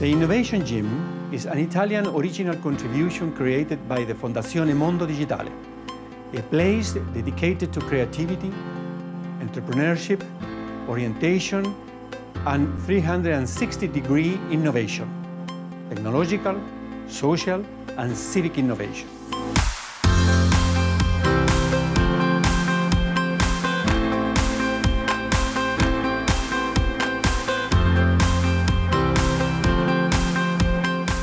The Innovation Gym is an Italian original contribution created by the Fondazione Mondo Digitale, a place dedicated to creativity, entrepreneurship, orientation, and 360-degree innovation, technological, social, and civic innovation.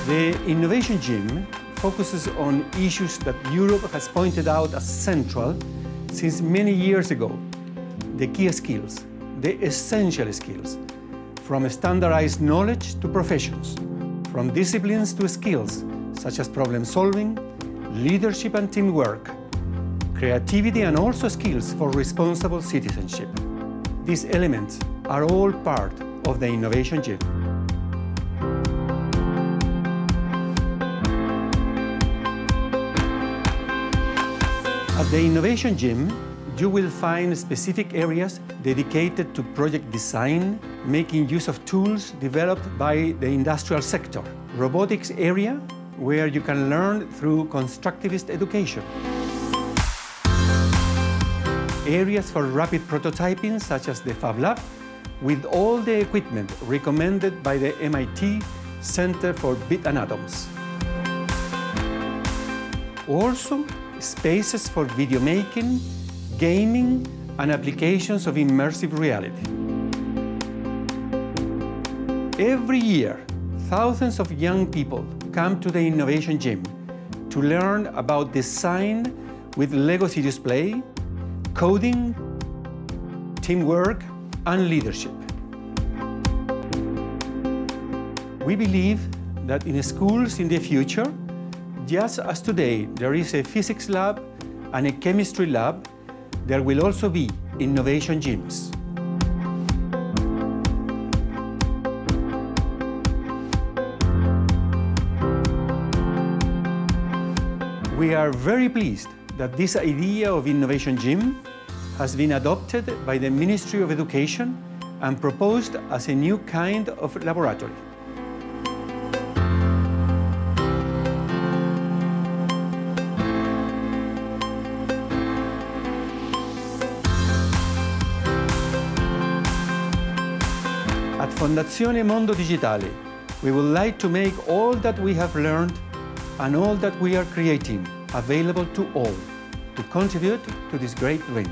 The Innovation Gym focuses on issues that Europe has pointed out as central since many years ago. The key skills, the essential skills, from standardized knowledge to professions, from disciplines to skills such as problem solving, leadership and teamwork, creativity and also skills for responsible citizenship. These elements are all part of the Innovation Gym. At the Innovation Gym, you will find specific areas dedicated to project design, making use of tools developed by the industrial sector, robotics area, where you can learn through constructivist education, areas for rapid prototyping, such as the Fab Lab, with all the equipment recommended by the MIT Center for Bits and Atoms. Also, spaces for video making, gaming, and applications of immersive reality. Every year, thousands of young people come to the Innovation Gym to learn about design with LEGO Serious Play, coding, teamwork, and leadership. We believe that in schools in the future, just as today, there is a physics lab and a chemistry lab, there will also be innovation gyms. We are very pleased that this idea of innovation gym has been adopted by the Ministry of Education and proposed as a new kind of laboratory. At Fondazione Mondo Digitale, we would like to make all that we have learned and all that we are creating available to all to contribute to this great win.